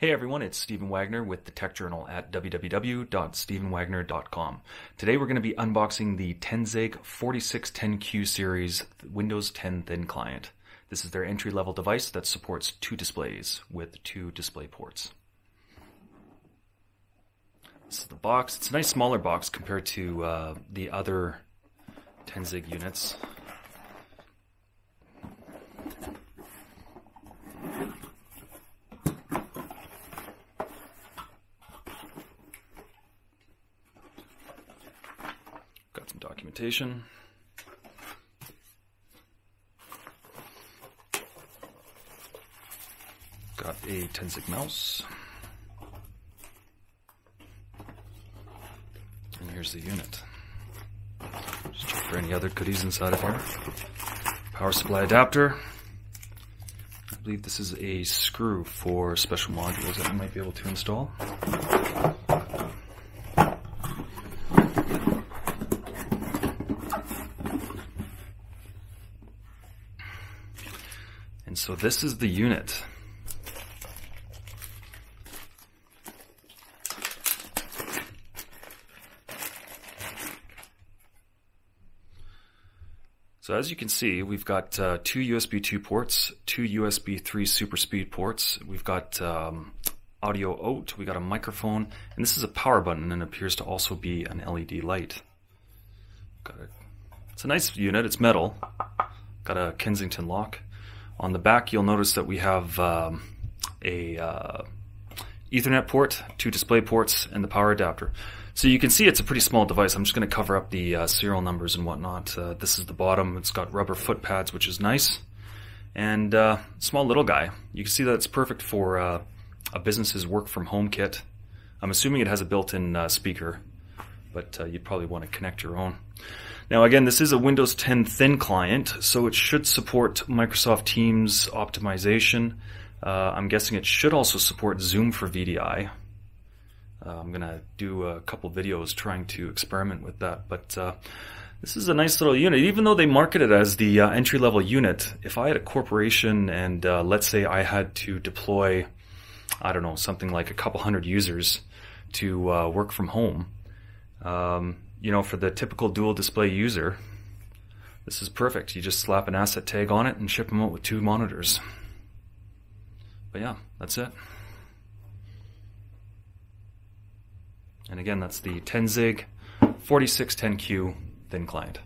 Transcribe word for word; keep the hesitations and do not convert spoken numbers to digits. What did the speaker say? Hey everyone, it's Stephen Wagner with the Tech Journal at w w w dot stephen wagner dot com. Today we're going to be unboxing the ten zig forty-six ten Q series Windows ten Thin client. This is their entry-level device that supports two displays with two display ports. This is the box. It's a nice smaller box compared to uh, the other ten zig units. Some documentation. Got a ten zig mouse. And here's the unit. Just check for any other goodies inside of here. Power supply adapter. I believe this is a screw for special modules that we might be able to install. And so this is the unit. So as you can see, we've got uh, two U S B two ports, two U S B three super speed ports. We've got um, audio out, we got a microphone, and this is a power button and appears to also be an L E D light. Got it. It's a nice unit, it's metal. Got a Kensington lock. On the back, you'll notice that we have um, a uh, Ethernet port, two display ports, and the power adapter. So you can see it's a pretty small device. I'm just going to cover up the uh, serial numbers and whatnot. Uh, this is the bottom. It's got rubber foot pads, which is nice. And uh, small little guy. You can see that it's perfect for uh, a business's work from home kit. I'm assuming it has a built-in uh, speaker, but uh, you'd probably want to connect your own. Now again, this is a Windows ten Thin client, so it should support Microsoft Teams optimization. Uh, I'm guessing it should also support Zoom for V D I. Uh, I'm going to do a couple videos trying to experiment with that, but uh, this is a nice little unit. Even though they market it as the uh, entry-level unit, if I had a corporation and uh, let's say I had to deploy, I don't know, something like a couple hundred users to uh, work from home, Um, you know, for the typical dual display user, this is perfect. You just slap an asset tag on it and ship them out with two monitors. But yeah, that's it. And again, that's the ten zig forty-six ten Q thin client.